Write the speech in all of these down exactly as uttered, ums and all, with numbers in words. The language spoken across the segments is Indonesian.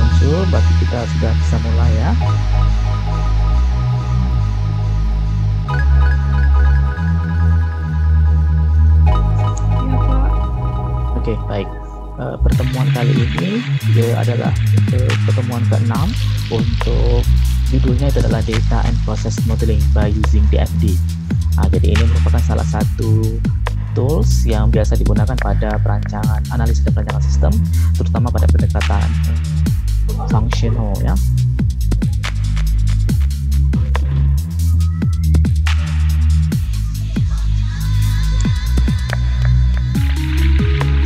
muncul, berarti kita sudah bisa mulai ya. Oke, baik. Uh, pertemuan kali ini ya, adalah uh, pertemuan keenam untuk judulnya itu adalah Data and Process Modeling by Using D F D. Nah, jadi ini merupakan salah satu tools yang biasa digunakan pada perancangan analisa dan perancangan sistem, terutama pada pendekatan functional ya.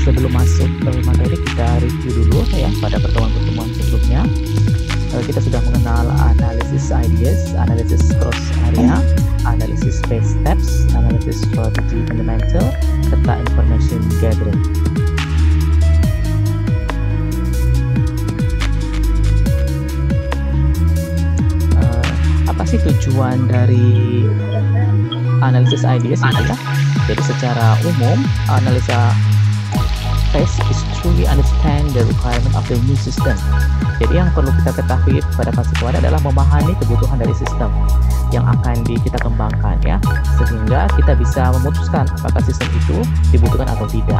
Sebelum masuk ke materi, kita review dulu ya pada pertemuan-pertemuan sebelumnya. Kita sudah mengenal analisis ideas, analisis cross area, analisis phase steps, analisis strategy fundamental, serta information gathering. Uh, apa sih tujuan dari analisis ideas ini ya? Jadi secara umum analisa phase is truly understand the requirement of the new system. Jadi yang perlu kita ketahui pada fase kedua adalah memahami kebutuhan dari sistem yang akan di, kita kembangkan ya, sehingga kita bisa memutuskan apakah sistem itu dibutuhkan atau tidak.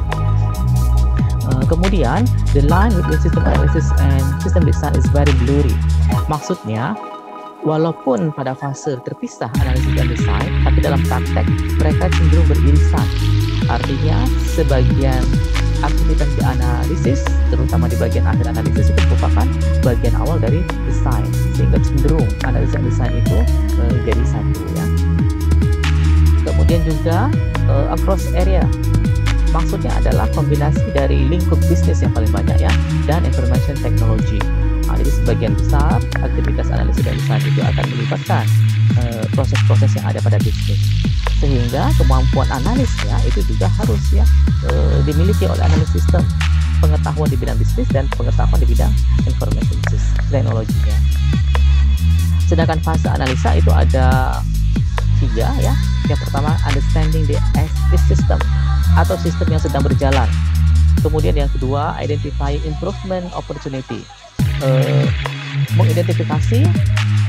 Uh, kemudian the line between system analysis and system design is very blurry. Maksudnya, walaupun pada fase terpisah analisis dan desain, tapi dalam praktek mereka cenderung beririsan. Artinya sebagian aktivitas di analisis, terutama di bagian akhir analisis, itu merupakan bagian awal dari desain, sehingga cenderung analisis dan desain itu e, jadi satu ya. Kemudian juga e, across area, maksudnya adalah kombinasi dari lingkup bisnis yang paling banyak ya, dan information technology. Nah, jadi sebagian besar aktivitas analisis dan desain itu akan melibatkan proses-proses e, yang ada pada bisnis, sehingga kemampuan analisnya itu juga harus ya e, dimiliki oleh analis sistem, pengetahuan di bidang bisnis dan pengetahuan di bidang information teknologinya. Sedangkan fase analisa itu ada tiga ya. Yang pertama understanding the system atau sistem yang sedang berjalan. Kemudian yang kedua identify improvement opportunity, e, mengidentifikasi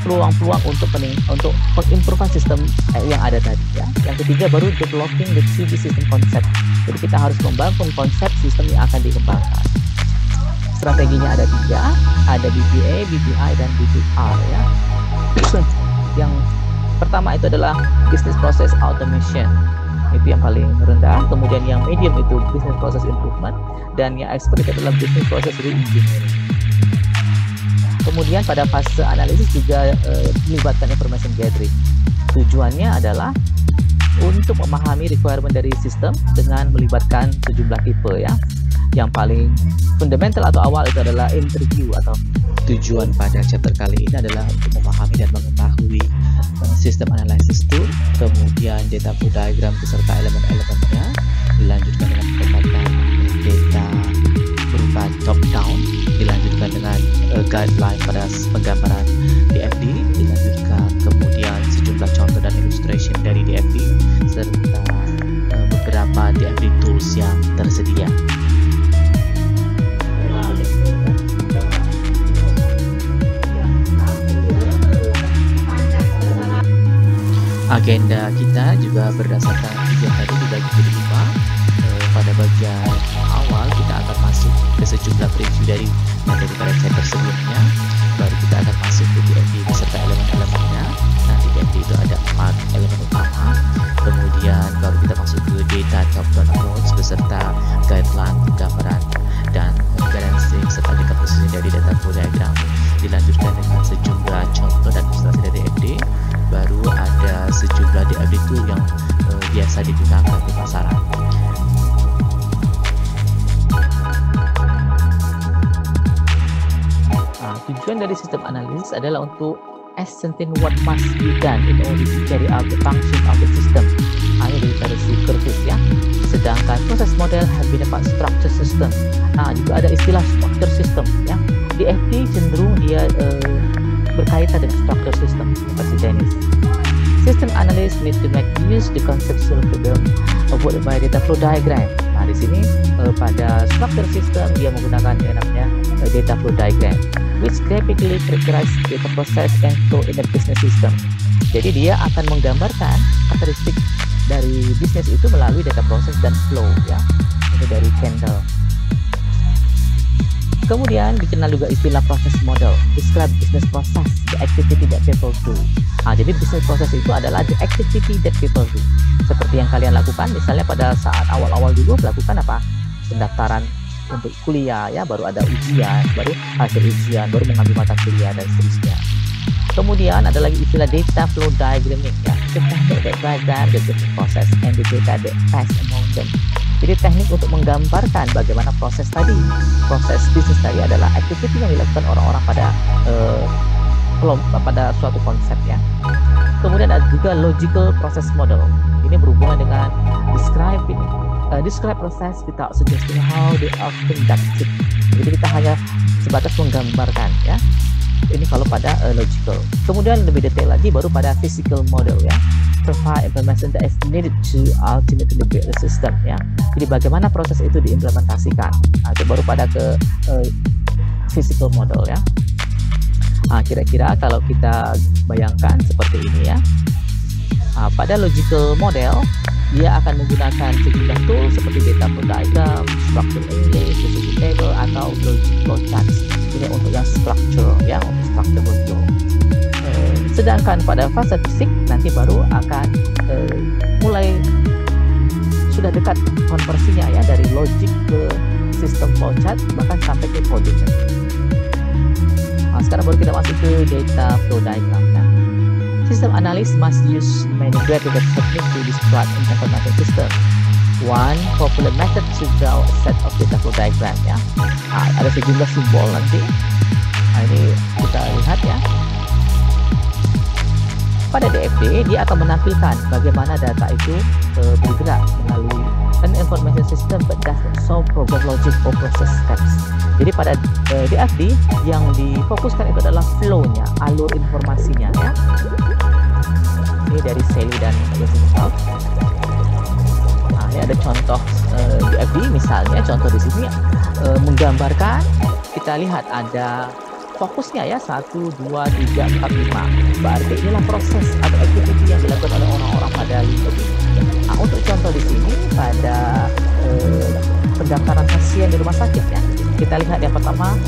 peluang-peluang untuk pening, untuk pengimprovean sistem yang ada tadi ya. Yang ketiga baru developing the three D system concept. Jadi kita harus membangun konsep sistem yang akan dikembangkan. Strateginya ada tiga, ada B P A, B P I, dan B P R ya. Yang pertama itu adalah business process automation, itu yang paling rendah. Kemudian yang medium itu business process improvement, dan yang expert itu adalah business process reengineering. Kemudian pada fase analisis juga e, melibatkan information gathering. Tujuannya adalah untuk memahami requirement dari sistem dengan melibatkan sejumlah tipe ya. Yang paling fundamental atau awal itu adalah interview, atau tujuan pada chapter kali ini adalah untuk memahami dan mengetahui sistem analisis itu, kemudian data flow diagram beserta elemen-elemennya, dilanjutkan dengan pendekatan data berupa top down, dilanjutkan dengan uh, guideline pada penggambaran D F D, dilanjutkan kemudian sejumlah contoh dan illustration dari D F D, serta uh, beberapa D F D tools yang tersedia. Agenda kita juga berdasarkan tiga tadi dibagi jadi lima. Uh, pada bagian awal kita akan masuk ke sejumlah preview dari materi pada chapter sebelumnya, baru kita akan masuk ke D F D beserta elemen-elemennya. Nanti D F D itu ada empat elemen utama, kemudian baru kita masuk ke data top-down approach beserta guideline, gambaran, dan garansi serta dekomposisi dari data flow diagram. Dilanjutkan dengan sejumlah contoh dan ilustrasi dari D F D, baru ada sejumlah D F D tool yang uh, biasa digunakan di pasaran. Tujuan dari sistem analisis adalah untuk ascertain what must be done in order to carry out the function of the system. Nah, ini dari si Curtis ya. Sedangkan proses model have been about structure system. Nah, juga ada istilah structure system ya. D F D cenderung dia uh, berkaitan dengan structure system, seperti Dennis. System analysis need to make use the conceptual problem about by data flow diagram. Nah, di sini uh, pada structure system dia menggunakan enaknya uh, data flow diagram. which graphically characterize data process and flow in the business system. Jadi dia akan menggambarkan karakteristik dari bisnis itu melalui data process dan flow, ya, itu dari candle. Kemudian dikenal juga istilah proses model, describe business process, the activity that people do. Nah, jadi business process itu adalah the activity that people do. Seperti yang kalian lakukan, misalnya pada saat awal-awal dulu melakukan apa? Pendaftaran untuk kuliah, ya, baru ada ujian, baru hasil ujian, baru mengambil mata kuliah dan seterusnya. Kemudian ada lagi istilah data flow diagramming, ya, teknik untuk diagram the business process and the data that pass among them. Jadi teknik untuk menggambarkan bagaimana proses tadi, proses bisnis tadi adalah activity yang dilakukan orang-orang pada eh, kelompok, pada suatu konsep, ya. Kemudian ada juga logical process model. Ini berhubungan dengan describe uh, describe process without suggesting how they are conducted. Jadi kita hanya sebatas menggambarkan, ya. Ini kalau pada uh, logical. Kemudian lebih detail lagi baru pada physical model, ya. Provide information that is needed to ultimately build the system, ya. Jadi bagaimana proses itu diimplementasikan, nah, itu baru pada ke uh, physical model, ya. Nah, kira-kira kalau kita bayangkan seperti ini, ya. Nah, pada logical model dia akan menggunakan sejumlah tool seperti data flow diagram, structure analysis, decision table atau flow chart. Ini untuk yang structure, ya, untuk structure model. Sedangkan pada fase fisik nanti baru akan eh, mulai sudah dekat konversinya, ya, dari logic ke sistem flowchart bahkan sampai ke coding. Nah, sekarang baru kita masuk ke data flow diagram, ya. System analysis must use many graphical techniques to describe an information system. One popular method to draw a set of data flow diagram, ya. Nah, ada sejumlah simbol nanti. Nah, ini kita lihat, ya. Pada D F D, dia akan menampilkan bagaimana data itu uh, bergerak melalui an information system but doesn't solve problem logic or process steps. Jadi pada uh, D F D yang difokuskan itu adalah flow-nya, alur informasinya, ya. Ini dari Sally dan Rosenthal. Nah, ini ada contoh uh, D F D, misalnya contoh di sini uh, menggambarkan, kita lihat ada fokusnya, ya, satu, dua, tiga, empat, lima. Berarti inilah proses atau activity yang dilakukan oleh orang-orang pada lingkup ini. Nah, untuk contoh di sini pada eh, pendaftaran pasien di rumah sakit, ya. Kita lihat yang pertama,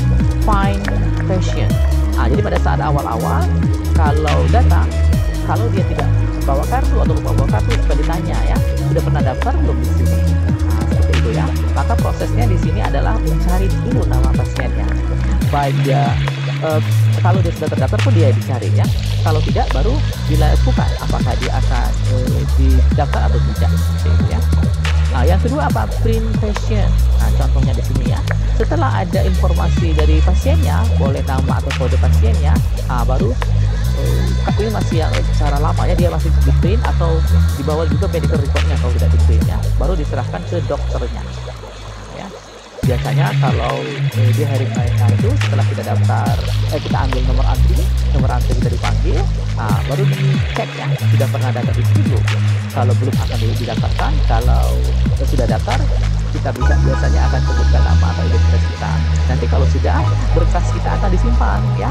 find patient. Nah, jadi pada saat awal-awal kalau datang, kalau dia tidak bawa kartu atau lupa bawa kartu, suka ditanya, ya, sudah pernah daftar belum di sini? Nah, seperti itu, ya. Maka prosesnya di sini adalah mencari dulu nama pasiennya. Pada uh, kalau dia sudah terdaftar pun dia dicari, ya. Kalau tidak baru dilakukan apakah dia akan uh, didaftar atau tidak, ya. Nah, yang kedua apa? Print patient. Nah, contohnya di sini, ya. Setelah ada informasi dari pasiennya, boleh nama atau kode pasiennya, nah, baru uh, ini masih yang secara lamanya dia masih di print atau dibawa juga medical reportnya kalau tidak di print, ya. Baru diserahkan ke dokternya. Biasanya kalau eh, di hari bayar itu setelah kita daftar, eh, kita ambil nomor antri, nomor antri kita dipanggil, nah, baru dicek, ya, sudah pernah daftar di sini belum? Kalau belum akan didaftarkan, kalau eh, sudah daftar, kita bisa biasanya akan sebutkan nama atau identitas kita. Nanti kalau sudah, berkas kita akan disimpan, ya,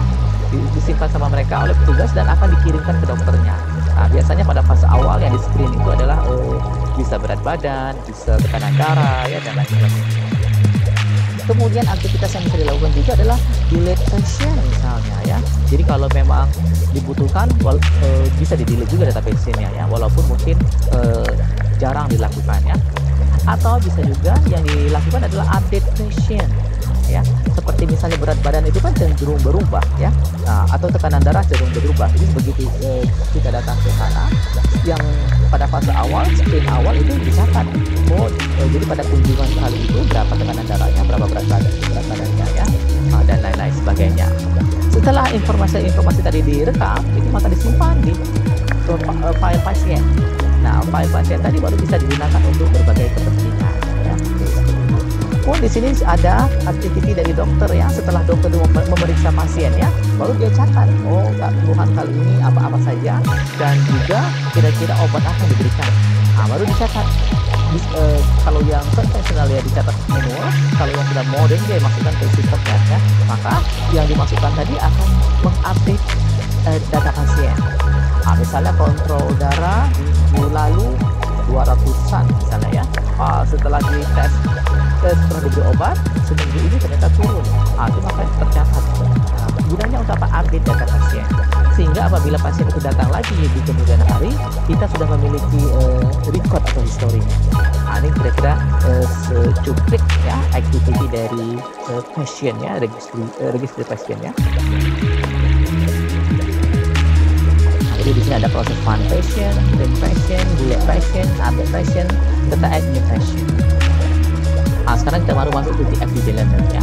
disimpan sama mereka oleh petugas dan akan dikirimkan ke dokternya. Nah, biasanya pada fase awal yang di screen itu adalah eh, bisa berat badan, bisa tekanan darah, ya, dan lain-lain. Kemudian aktivitas yang bisa dilakukan juga adalah delete patient misalnya, ya. Jadi kalau memang dibutuhkan wala e, bisa di-delete juga data patientnya, ya, walaupun mungkin e, jarang dilakukan, ya. Atau bisa juga yang dilakukan adalah update patient, ya. Seperti misalnya berat badan itu kan cenderung berubah, ya. Nah, atau tekanan darah cenderung berubah. Jadi begitu e, kita datang ke sana, yang pada fase awal, screen awal itu dicatat. Oh, e, jadi pada kunjungan kali itu berapa tekanan darahnya, berapa berat badan, berat badannya, ya, nah, dan lain-lain sebagainya. Setelah informasi-informasi tadi direkam, itu maka disimpan di uh, file pasien. Nah, file pasien tadi baru bisa digunakan untuk berbagai kepentingan. Ya. Oh, di sini ada aktiviti dari dokter, ya. Setelah dokter memeriksa pasien, ya, baru dia catat, oh, keluhan kali ini apa-apa saja dan juga kira-kira obat apa yang diberikan. Nah, baru dicatat. uh, kalau yang konvensional ya dicatat manual, kalau yang sudah modern dia masukkan ke sistem data, maka yang dimasukkan tadi akan mengupdate uh, data pasien. Nah, misalnya kontrol darah minggu lalu dua ratusan misalnya ya, uh, setelah di tes tes produksi obat seminggu ini ternyata turun, nah, itu makanya tercatat. Nah, gunanya untuk apa? Update data pasien, sehingga apabila pasien itu datang lagi di kemudian hari kita sudah memiliki uh, record atau historinya. Nah, ini kira-kira uh, secuplik ya activity dari uh, pasien ya, registry uh, registry pasien ya. Jadi di sini ada proses fund patient, treat patient, delay patient, update patient, serta admit patient. Nah, sekarang kita baru masuk ke D F D level ya.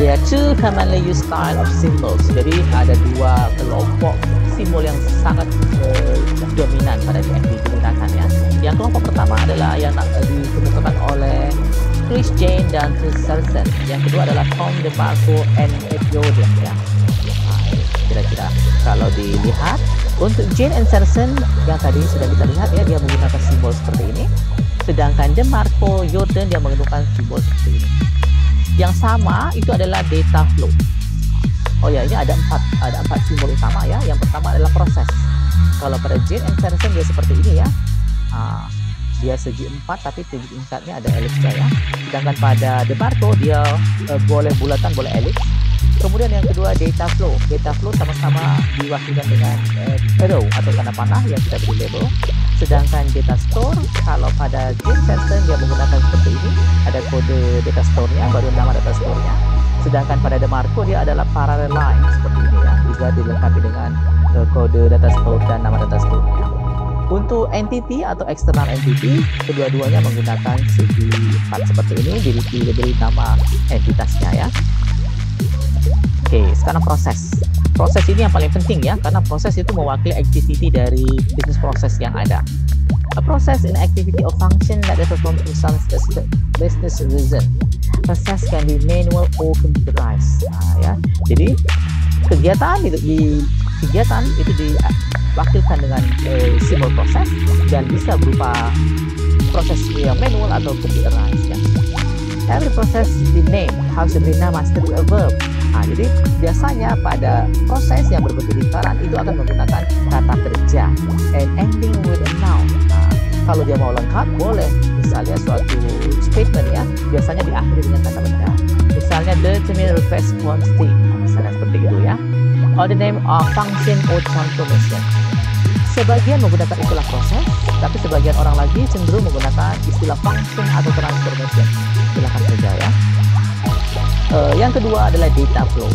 There are two commonly used style of symbols. Jadi ada dua kelompok simbol yang sangat eh, dominan pada D F D digunakan ya. Yang kelompok pertama adalah yang eh, ditemukan oleh Chris Jane dan Chris Sarson. Yang kedua adalah Tom DeMarco and Ed Yourdon ya. Kira-kira kalau dilihat untuk Jane and Sarson yang tadi sudah kita lihat ya, dia menggunakan simbol seperti ini, sedangkan DeMarco Yourdon dia menggunakan simbol seperti ini. Yang sama itu adalah data flow. Oh ya, ini ada empat ada empat simbol utama ya. Yang pertama adalah proses. Kalau pada Jane and Sarson dia seperti ini ya, nah, dia segi empat tapi segi tingkatnya ada elipsa ya. Sedangkan pada DeMarco dia eh, boleh bulatan boleh elips. Kemudian yang kedua data flow, data flow sama-sama diwakilkan dengan eh, arrow atau tanda panah yang kita beri label. Sedangkan data store kalau pada Chris Sarson dia menggunakan seperti ini, ada kode data store-nya, baru nama data store-nya. Sedangkan pada DeMarco dia adalah parallel line seperti ini ya, juga dilengkapi dengan eh, kode data store dan nama data store-nya. Untuk entity atau external entity kedua-duanya menggunakan segi empat seperti ini, diberi nama entitasnya ya. Oke, sekarang proses. Proses ini yang paling penting ya, karena proses itu mewakili activity dari bisnis proses yang ada. A process in activity or function that is performed in some business reason. Process can be manual or computerized. Nah, ya. Jadi kegiatan itu di kegiatan itu diwakilkan dengan eh, simbol proses dan bisa berupa proses yang manual atau computerized. Ya. Every process di name harus diberi nama seperti a verb. Nah, jadi biasanya pada proses yang berbentuk lingkaran itu akan menggunakan kata kerja and ending with a noun. Nah, kalau dia mau lengkap boleh, misalnya suatu statement ya, biasanya diakhiri dengan kata benda. Misalnya the terminal request quantity, misalnya seperti itu ya. Or the name of function or transformation. Sebagian menggunakan istilah proses, tapi sebagian orang lagi cenderung menggunakan istilah function atau transformation. Silahkan saja ya. Uh, yang kedua adalah data flow.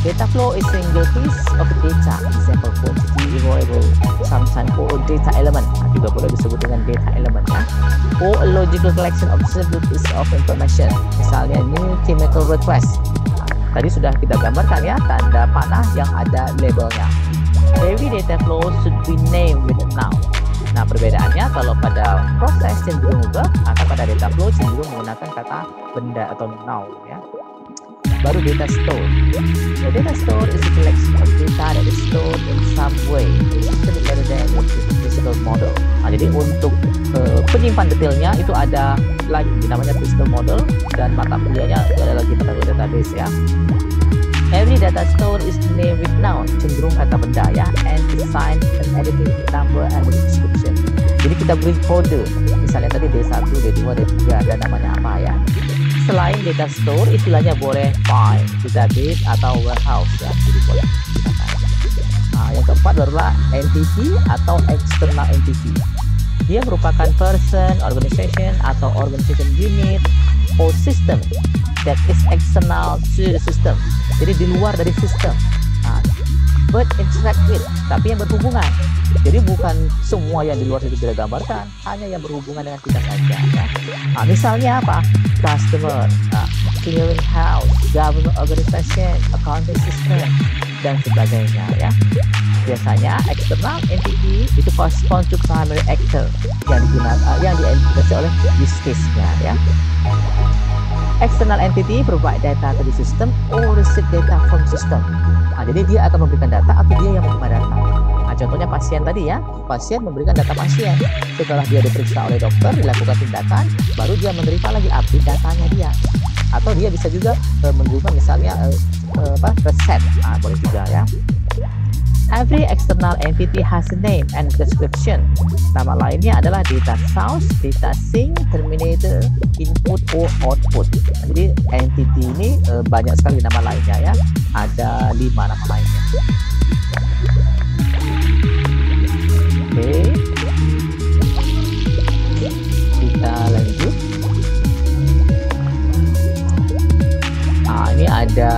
Data flow is single piece of data, example quantity, variable, sometimes or data element, nah, juga boleh disebut dengan data element ya. Or a logical collection of simple piece of information, misalnya new chemical request. Nah, tadi sudah kita gambarkan ya, tanda panah yang ada labelnya. Every data flow should be named with a noun. Nah, perbedaannya kalau pada proses cenderung verb, atau pada data flow cenderung menggunakan kata benda atau noun ya. Baru data store. The data store is a collection of data that is stored in some way, rather than a physical model. Nah, jadi untuk uh, penyimpan detailnya itu ada lagi namanya physical model, dan mata kuliahnya itu ada lagi pada database ya. Every data store is named with noun, cenderung kata benda ya, and assigned an identity number and description. Jadi kita beri kode, misalnya tadi D satu, D dua, D tiga, dan namanya apa ya. Selain data store, istilahnya boleh file, database, atau warehouse ya. Jadi boleh. Nah, yang keempat adalah entity atau external entity. Dia merupakan person, organization, atau organization unit, or system that is external to the system. Jadi di luar dari sistem. Nah, but interact with, tapi yang berhubungan. Jadi bukan semua yang di luar itu kita gambarkan, hanya yang berhubungan dengan kita saja. Ya. Nah, misalnya apa? Customer, nah, clearing house, government organization, accounting system, dan sebagainya. Ya. Biasanya external entity itu correspond to primary actor yang digunakan, yang diidentifikasi oleh use case-nya. Ya. External entity provide data to the system or receive data from system. Nah, jadi dia akan memberikan data atau dia yang menerima data. Nah, contohnya pasien tadi ya, pasien memberikan data pasien. Setelah dia diperiksa oleh dokter, dilakukan tindakan, baru dia menerima lagi update datanya dia. Atau dia bisa juga e, menerima misalnya e, e, apa, resep, nah, boleh juga ya. Every external entity has a name and description. Nama lainnya adalah data source, data sink, terminator, input, or output. Jadi entity ini e, banyak sekali nama lainnya ya. Ada lima nama lainnya. Oke, okay. Kita lanjut. Nah, ini ada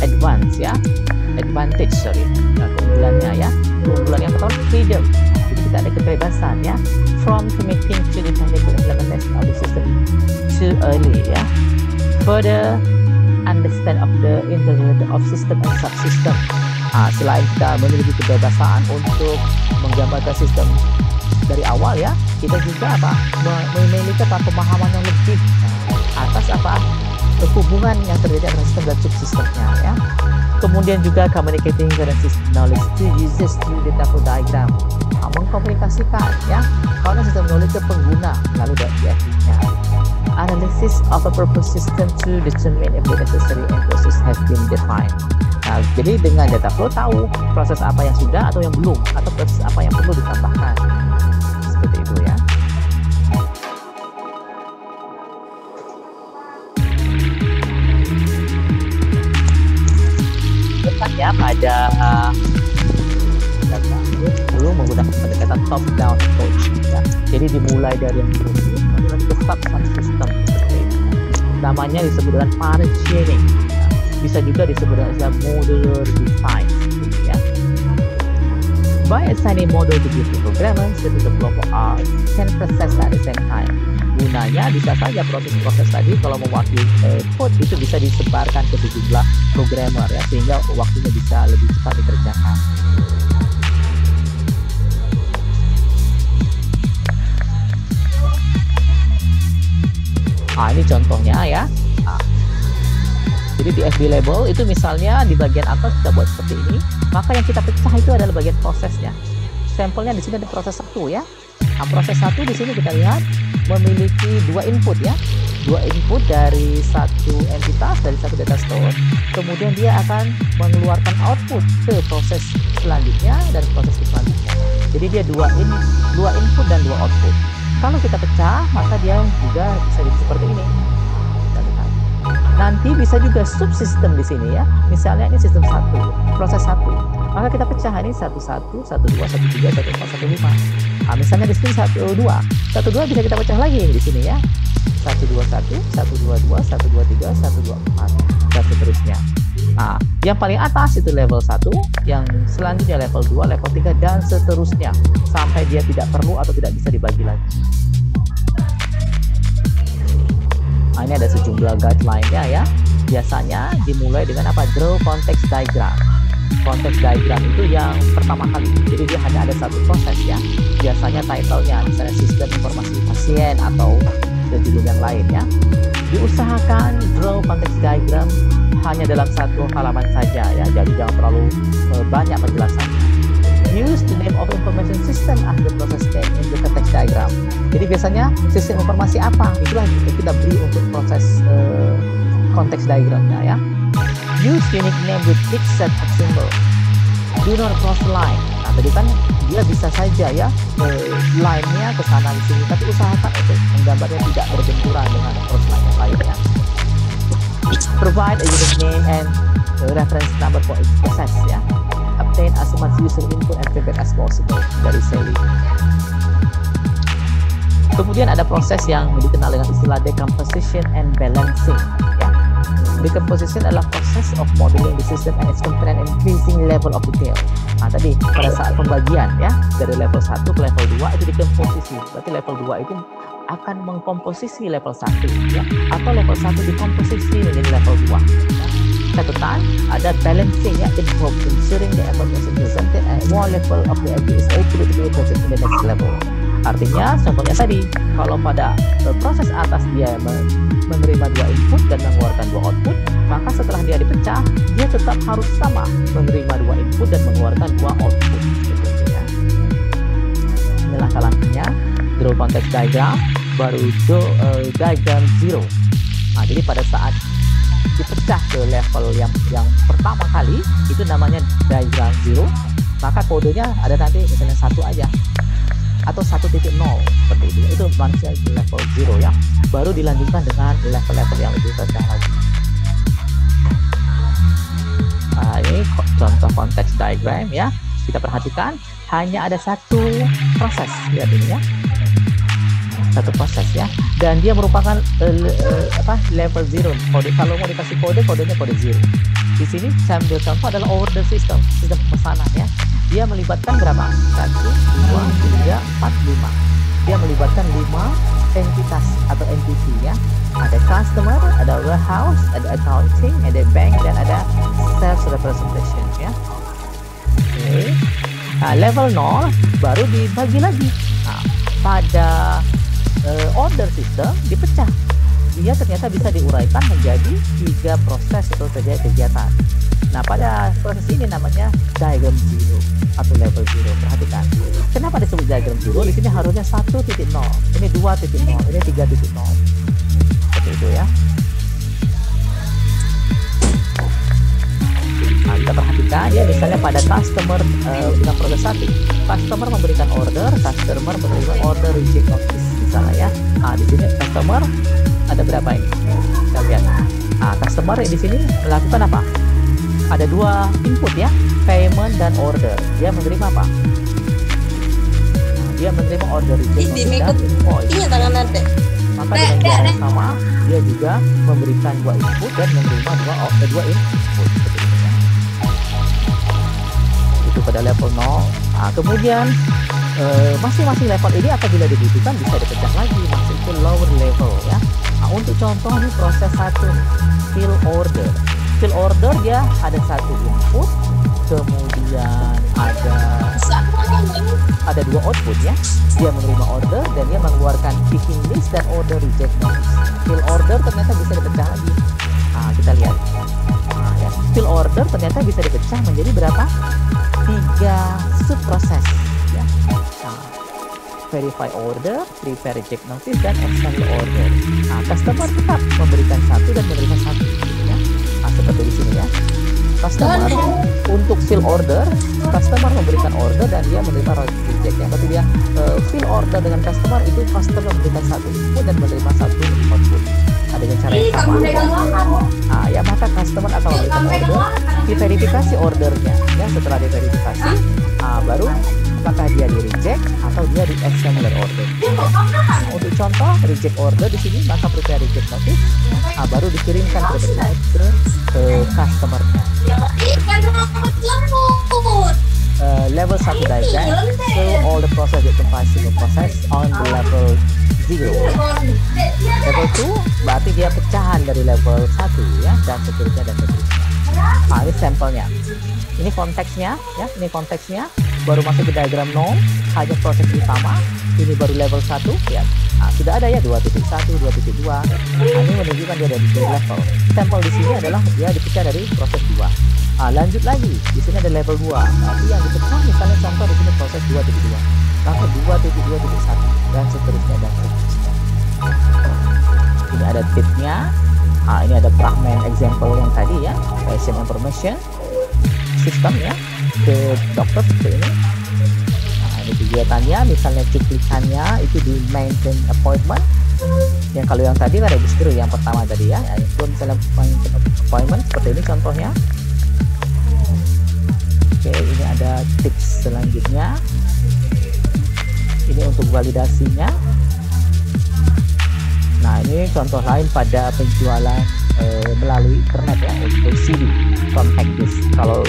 advance ya. Advantage, sorry, nah, keunggulannya ya, keunggulan yang pertama freedom, jadi kita ada kebebasan ya, from committing to the technical implementation of the system too early ya, further understand of the interrelated of system and subsystem. Nah, selain kita memiliki kebebasan untuk menggambarkan sistem dari awal ya, kita juga apa memiliki pemahaman yang lebih atas apa hubungan yang terjadi antara sistem dan subsistemnya ya. Kemudian juga communicating current system knowledge to users through data flow diagram. Nah, mengkomunikasikan ya, karena sistem knowledge ke pengguna lalu D F D-nya. Analysis of a purpose system to determine if the necessary and process have been defined. Nah, jadi dengan data flow tahu proses apa yang sudah atau yang belum, atau proses apa yang perlu ditambahkan. Seperti itu ya. Ya, pada uh, dulu menggunakan pendekatan top down approach ya. Jadi dimulai dari yang dulu adalah tetap sistem seperti itu. Namanya disebut dengan parent sharing ya. Bisa juga disebut dengan modular design gitu ya. By assigning model to different programmers, the developer can process at the same time. Gunanya bisa saja proses-proses tadi kalau mewakili eh, code itu bisa disebarkan ke sejumlah programmer ya, sehingga waktunya bisa lebih cepat dikerjakan. Ah, ini contohnya ya. Nah, jadi di D F D label itu misalnya di bagian atas kita buat seperti ini, maka yang kita pecah itu adalah bagian prosesnya. Sampelnya di sini ada proses satu ya. Nah, proses satu di sini kita lihat memiliki dua input ya, dua input dari satu entitas, dari satu data store. Kemudian dia akan mengeluarkan output ke proses selanjutnya dan proses selanjutnya. Jadi dia dua in, dua input dan dua output. Kalau kita pecah, maka dia juga bisa jadi seperti ini. Nanti bisa juga subsistem di sini ya. Misalnya ini sistem satu, proses satu. Maka kita pecah ini satu satu, satu dua, satu tiga, satu empat, satu lima. Nah, misalnya di sini satu dua, satu dua bisa kita pecah lagi di sini ya. Satu dua satu, satu dua dua, satu dua tiga, satu dua empat, dan seterusnya. Nah, yang paling atas itu level satu, yang selanjutnya level dua, level tiga, dan seterusnya sampai dia tidak perlu atau tidak bisa dibagi lagi. Nah, ini ada sejumlah guideline-nya ya. Biasanya dimulai dengan apa? Draw context diagram. Context diagram itu yang pertama kali. Jadi dia hanya ada satu proses ya. Biasanya title-nya misalnya sistem informasi pasien atau judul yang lain ya. Diusahakan draw context diagram hanya dalam satu halaman saja ya. Jadi jangan terlalu uh, banyak penjelasannya. Use the name of information system as the process name in the context diagram. Jadi biasanya sistem informasi apa, itulah kita beri untuk proses uh, konteks diagramnya ya. Use unique name with each set of symbol. Do not cross line. Nah, tadi kan dia bisa saja ya uh, line-nya ke sana ke sini, tapi usahakan untuk menggambarnya tidak berbenturan dengan cross line yang lainnya. Provide a unique name and uh, reference number for each process ya. Obtain as much user input and feedback as possible dari selling. Kemudian ada proses yang dikenal dengan istilah decomposition and balancing. Ya. Decomposition adalah proses of modeling the system and its component increasing level of detail. Nah, tadi pada saat pembagian ya, dari level satu ke level dua itu dikomposisi. Berarti level dua itu akan mengkomposisi level satu ya, atau level satu dikomposisi menjadi level dua. Ya. Catatan ada balancing ya, involved ensuring the information presented at one level of the idea is accurate to the next level. Artinya contohnya tadi kalau pada proses atas dia menerima dua input dan mengeluarkan dua output, maka setelah dia dipecah, dia tetap harus sama menerima dua input dan mengeluarkan dua output. Inilah salahnya draw context diagram, baru draw uh, diagram zero. Nah, jadi pada saat dipecah ke level yang yang pertama kali itu namanya diagram zero, maka kodenya ada nanti misalnya satu aja atau satu titik nol seperti itu. Itu manusia di level zero ya, baru dilanjutkan dengan level-level yang lebih rendah lagi. Nah, ini contoh konteks diagram ya, kita perhatikan hanya ada satu proses, lihat ini ya, satu proses ya, dan dia merupakan uh, uh, apa level zero. Kode, kalau mau dikasih kode, kodenya kode zero. Di sini saya ambil contoh adalah order system, sistem pesanan ya. Dia melibatkan berapa? satu, dua, tiga, empat, lima. Dia melibatkan lima entitas atau entity ya. Ada customer, ada warehouse, ada accounting, ada bank, dan ada sales representation ya. Oke. Okay. Nah, level nol baru dibagi lagi. Nah, pada uh, order system dipecah. Dia ternyata bisa diuraikan menjadi tiga proses atau tiga kegiatan. Nah, pada proses ini namanya diagram zero atau level zero. Perhatikan, kenapa disebut diagram zero? Di sini harusnya satu titik nol, ini dua titik nol, ini tiga titik nol. Seperti itu ya. Nah, kita perhatikan ya, misalnya pada customer uh, dengan proses satu, customer memberikan order, customer menerima order reject notice misalnya ya. Nah, di sini customer ada berapa ini? Kita lihat. Nah, customer di sini melakukan apa? Ada dua input ya, payment dan order. Dia menerima apa? Dia menerima order reject dan invoice. Iya, tangan ada. Maka dengan cara yang sama, dia juga memberikan dua input dan menerima dua order, dua input. Itu pada level nol. Nah, kemudian masing-masing uh, level ini apabila dibutuhkan bisa dipecah lagi masuk ke lower level ya. Nah, untuk contoh ini proses satu fill order. Fill order dia ada satu input, kemudian ada ada dua output ya. Dia menerima order dan dia mengeluarkan picking list dan order reject notice. Fill order ternyata bisa dipecah lagi. Nah, kita lihat. Nah, ya. Fill order ternyata bisa dipecah menjadi berapa? Tiga sub proses. Verify order, prepare reject notice, dan extend order. Nah, customer tetap memberikan satu dan menerima satu ya. Nah, seperti di sini ya, customer untuk fill order, customer memberikan order dan dia menerima reject ya. Berarti dia uh, fill order dengan customer itu customer memberikan satu input dan menerima satu output. Nah, dengan cara yang sama, nah, ya maka customer akan memberikan order, diverifikasi ordernya ya. Setelah diverifikasi, nah, baru apakah dia di reject atau dia di external order. Nah, untuk contoh reject order di sini, maka prepare reject notice, nah, baru dikirimkan ke customer ke customernya. Uh, level satu diagram, so all the process that combines single process on the level zero. Level two berarti dia pecahan dari level satu ya, dan seterusnya dan seterusnya. Nah, ini sampelnya, ini konteksnya ya, ini konteksnya baru masuk ke diagram nol, hanya proses utama. Ini baru level satu ya. Nah, sudah ada ya dua titik satu, dua titik dua. Nah, ini menunjukkan dia ada di level. Sampel di sini adalah dia dipecah dari proses dua. Nah, lanjut lagi, di sini ada level dua. Nah, yang dipecah misalnya contoh di sini proses dua titik dua, maka dua titik dua titik satu dan seterusnya dan seterusnya. Ini ada tipnya. Nah, ini ada fragment example yang tadi ya, patient information system ya, ke dokter seperti ini. Nah, ini kegiatannya, misalnya cuplikannya itu di maintain appointment. Yang kalau yang tadi kan ada disuruh yang pertama tadi ya, itu misalnya maintain appointment seperti ini contohnya. Oke, ini ada tips selanjutnya. Ini untuk validasinya. Nah, ini contoh lain pada penjualan eh, melalui internet ya, untuk C D compact disc. Kalau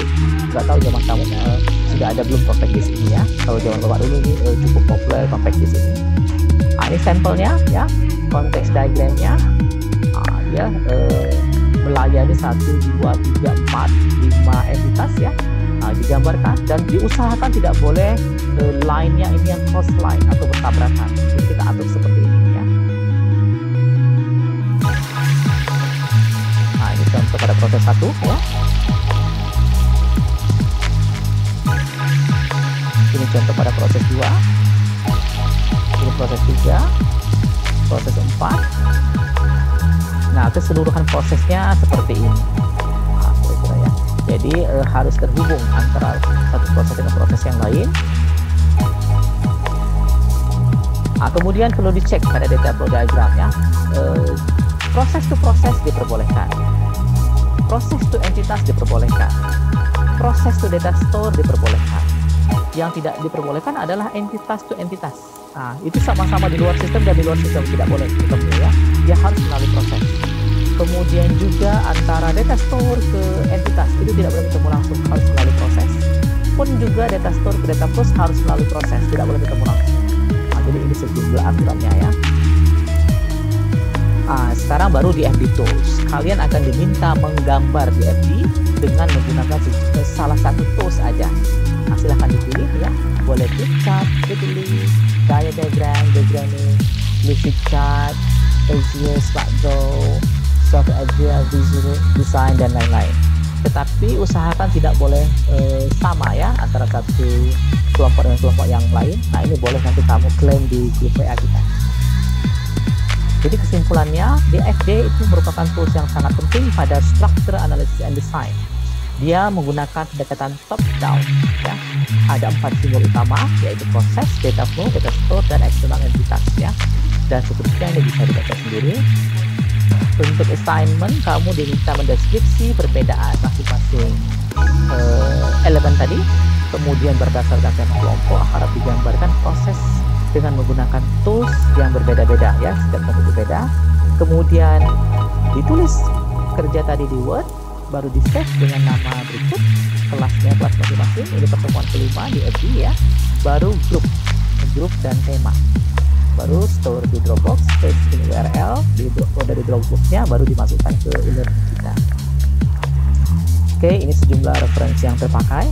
nggak tahu zaman kamu eh, sudah ada belum compact disc ini ya. Kalau zaman bapak dulu ini eh, cukup populer compact disc ini. Nah, ini sampelnya ya, konteks diagramnya. Nah, dia eh, melayani satu, dua, tiga, empat, lima entitas ya. Nah, digambarkan dan diusahakan tidak boleh eh, line-nya ini yang cross line atau bertabrakan. Jadi kita atur seperti ini ya. kepada proses satu ya. Ini contoh pada proses dua. Ini proses tiga. Proses empat. Nah, keseluruhan prosesnya seperti ini. Nah, kira-kira ya. Jadi eh, harus terhubung antara satu proses dengan proses yang lain. Nah, kemudian perlu dicek pada data flow diagramnya, eh, proses to proses diperbolehkan, proses to entitas diperbolehkan, proses to data store diperbolehkan. Yang tidak diperbolehkan adalah entitas to entitas. Nah, itu sama-sama di luar sistem dan di luar sistem tidak boleh seperti ya. Dia harus melalui proses. Kemudian juga antara data store ke entitas itu tidak boleh ketemu langsung, harus melalui proses. Pun juga data store ke data post harus melalui proses, tidak boleh ketemu langsung. Jadi ini sejumlah aturannya ya. Nah, sekarang baru D F D tools. Kalian akan diminta menggambar D F D dengan menggunakan salah satu tools aja. Nah, silahkan dipilih ya. Boleh flip chart, dipilih gaya diagram, diagramming, flip chart, easier, slide draw, soft idea, visual design dan lain-lain. Tetapi usahakan tidak boleh eh, sama ya antara satu kelompok dengan kelompok yang lain. Nah, ini boleh nanti kamu klaim di grup W A kita. Jadi kesimpulannya, D F D itu merupakan tools yang sangat penting pada structure analysis and design. Dia menggunakan pendekatan top down ya. Ada empat sumber utama, yaitu proses, data flow, data store, dan external entitas ya. Dan seterusnya ini bisa dibaca sendiri. Untuk assignment, kamu diminta mendeskripsi perbedaan masing-masing uh, elemen tadi. Kemudian berdasarkan tema kelompok, harap digambarkan proses dengan menggunakan tools yang berbeda-beda ya, setiap tools berbeda. Kemudian ditulis kerja tadi di Word, baru di save dengan nama berikut, kelasnya kelas masing-masing. Ini pertemuan kelima di E D I ya. Baru grup, grup dan tema. Baru store di Dropbox, paste in U R L di, dari Dropbox-nya baru dimasukkan ke e-learning kita. Oke, ini sejumlah referensi yang terpakai.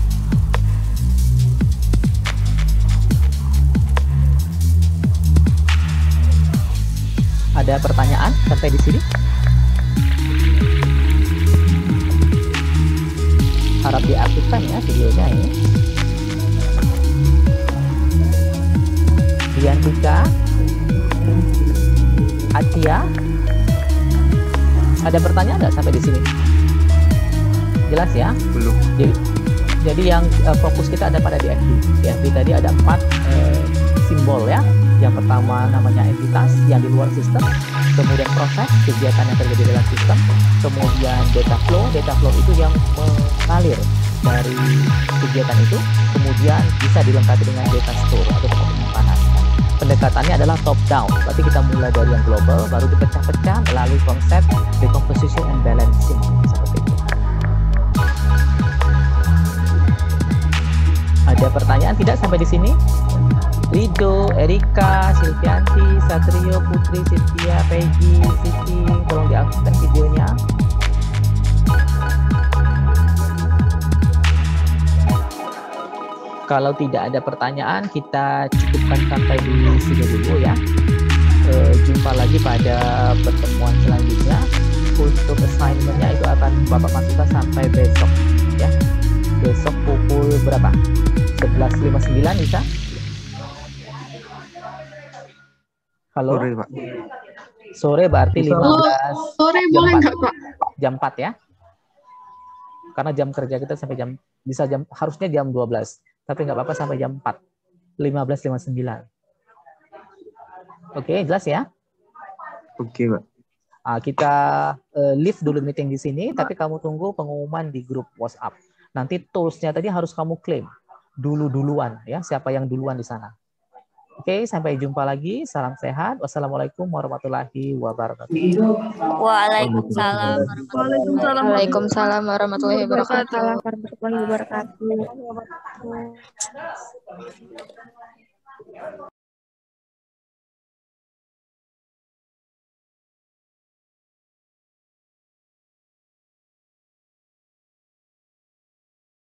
Ada pertanyaan sampai di sini? Harap diaktifkan ya videonya ini. Dian Dika, Atia, ada pertanyaan nggak sampai di sini? Jelas ya? Belum. Jadi, jadi yang uh, fokus kita ada pada D F D. D F D tadi ada empat uh, simbol ya. Yang pertama namanya entitas yang di luar sistem, kemudian proses kegiatan yang terjadi dalam sistem, kemudian data flow, data flow itu yang mengalir dari kegiatan itu, kemudian bisa dilengkapi dengan data store atau penyimpanan. Pendekatannya adalah top down, berarti kita mulai dari yang global, baru dipecah-pecah melalui konsep decomposition and balancing seperti itu. Ada pertanyaan tidak sampai di sini? Rido, Erika, Silvianti, Satrio, Putri, Cynthia, Peggy, Siti, tolong diaktifkan videonya. Kalau tidak ada pertanyaan, kita cukupkan sampai di sini dulu ya. E, jumpa lagi pada pertemuan selanjutnya. Untuk assignment-nya itu akan Bapak masukkan sampai besok ya. Besok pukul berapa? sebelas lima puluh sembilan bisa? Halo. Sore, Pak. Sore berarti lima belas. Oh, sore boleh nggak, Pak? Jam empat ya. Karena jam kerja kita sampai jam bisa jam harusnya jam dua belas, tapi nggak apa-apa sampai jam empat. lima belas lima puluh sembilan. Oke, jelas ya? Oke, Pak. Nah, kita uh, leave dulu meeting di sini, tapi kamu tunggu pengumuman di grup WhatsApp. Nanti tools-nya tadi harus kamu klaim dulu-duluan ya, siapa yang duluan di sana. Oke, sampai jumpa lagi. Salam sehat. Wassalamualaikum warahmatullahi wabarakatuh. Waalaikumsalam. Waalaikumsalam warahmatullahi wabarakatuh. Waalaikumsalam warahmatullahi wabarakatuh.